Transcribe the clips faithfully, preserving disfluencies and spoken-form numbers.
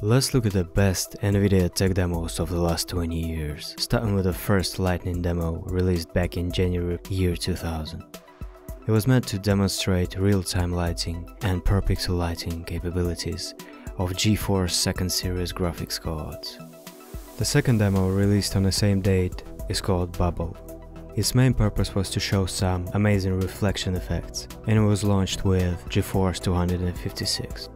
Let's look at the best NVIDIA tech demos of the last twenty years, starting with the first Lightning demo released back in January year two thousand. It was meant to demonstrate real-time lighting and per-pixel lighting capabilities of GeForce second series graphics cards. The second demo, released on the same date, is called Bubble. Its main purpose was to show some amazing reflection effects, and it was launched with GeForce two fifty-six.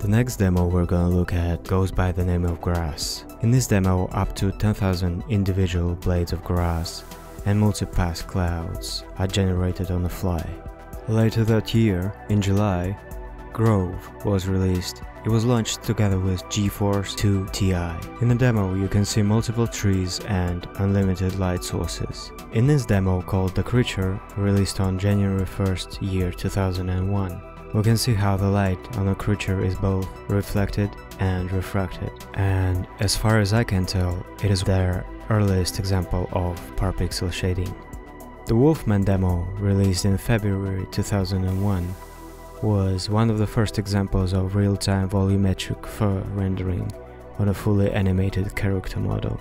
The next demo we're gonna look at goes by the name of Grass. In this demo, up to ten thousand individual blades of grass and multipass clouds are generated on the fly. Later that year, in July, Grove was released. It was launched together with GeForce two T I. In the demo, you can see multiple trees and unlimited light sources. In this demo, called The Creature, released on January first, year two thousand one, we can see how the light on a creature is both reflected and refracted, and as far as I can tell, it is their earliest example of parapixel shading. The Wolfman demo, released in February two thousand one, was one of the first examples of real-time volumetric fur rendering on a fully animated character model.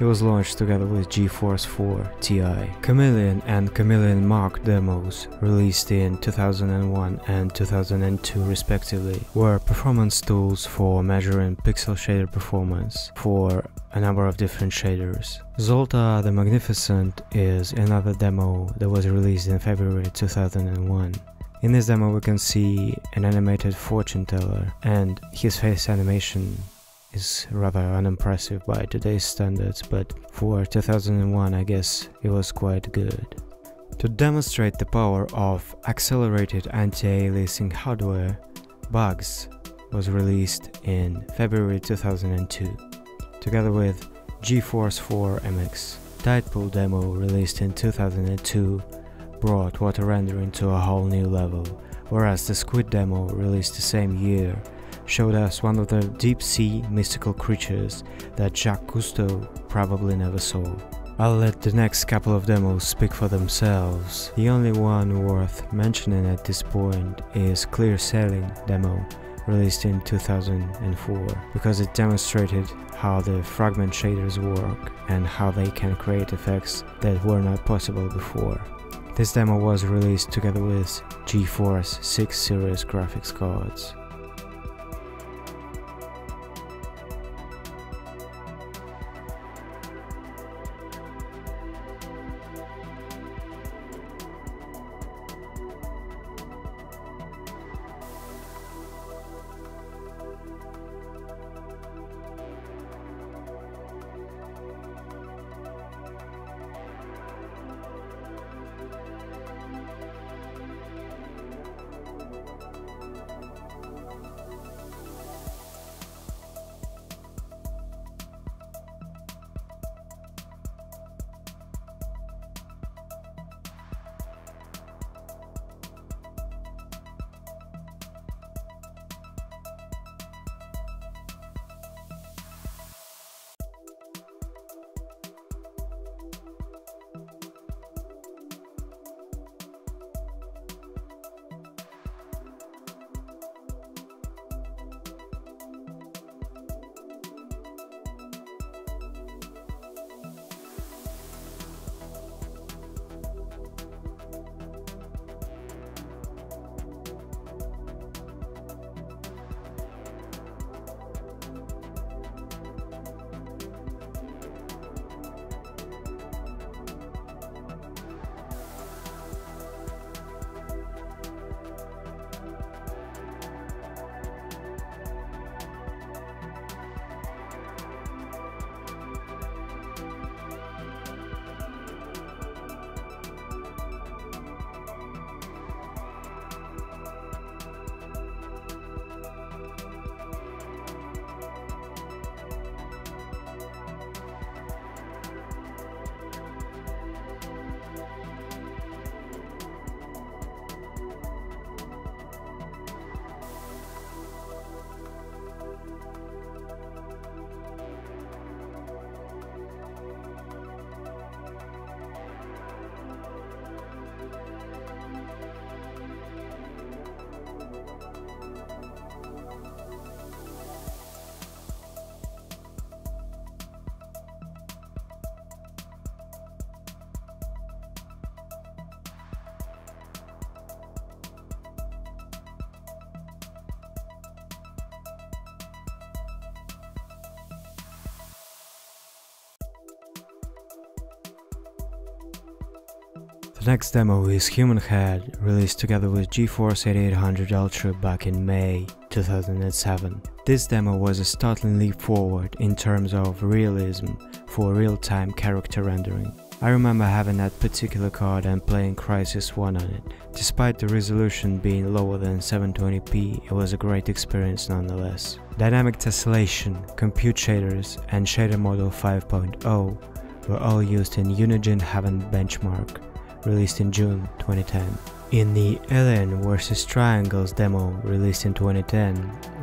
It was launched together with GeForce four T I. Chameleon and Chameleon Mark demos, released in two thousand one and two thousand two respectively, were performance tools for measuring pixel shader performance for a number of different shaders. Zoltar the Magnificent is another demo that was released in February two thousand one. In this demo we can see an animated fortune teller, and his face animation is rather unimpressive by today's standards, but for two thousand one I guess it was quite good. To demonstrate the power of accelerated anti-aliasing hardware, Bugs was released in February two thousand two, together with GeForce four M X. Tidepool demo, released in two thousand two, brought water rendering to a whole new level, whereas the Squid demo, released the same year, showed us one of the deep-sea mystical creatures that Jacques Cousteau probably never saw. I'll let the next couple of demos speak for themselves. The only one worth mentioning at this point is Clear Sailing demo, released in two thousand four, because it demonstrated how the fragment shaders work and how they can create effects that were not possible before. This demo was released together with GeForce six series graphics cards. The next demo is Human Head, released together with GeForce eighty-eight hundred Ultra back in May two thousand seven. This demo was a startling leap forward in terms of realism for real-time character rendering. I remember having that particular card and playing Crysis one on it. Despite the resolution being lower than seven twenty p, it was a great experience nonetheless. Dynamic tessellation, compute shaders, and shader model five point oh were all used in Unigine Heaven Benchmark, released in June twenty ten. In the Alien versus. Triangles demo, released in twenty ten,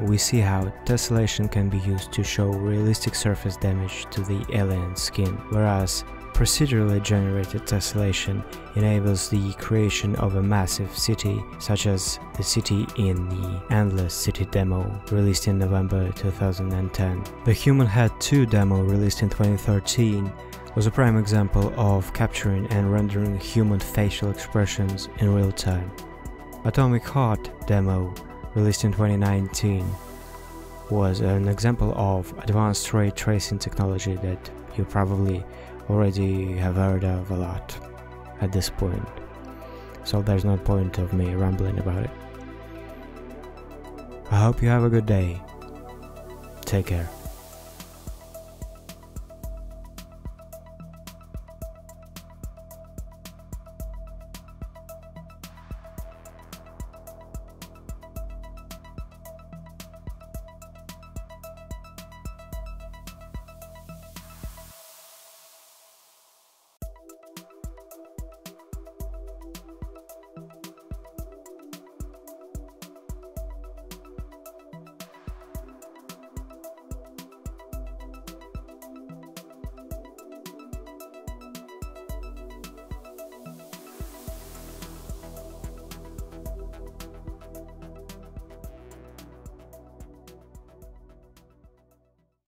we see how tessellation can be used to show realistic surface damage to the alien skin, whereas procedurally generated tessellation enables the creation of a massive city, such as the city in the Endless City demo, released in November two thousand ten. The Human Head two demo, released in twenty thirteen, was a prime example of capturing and rendering human facial expressions in real time. Atomic Heart demo, released in twenty nineteen, was an example of advanced ray tracing technology that you probably already have heard of a lot at this point, so there's no point of me rambling about it. I hope you have a good day. Take care.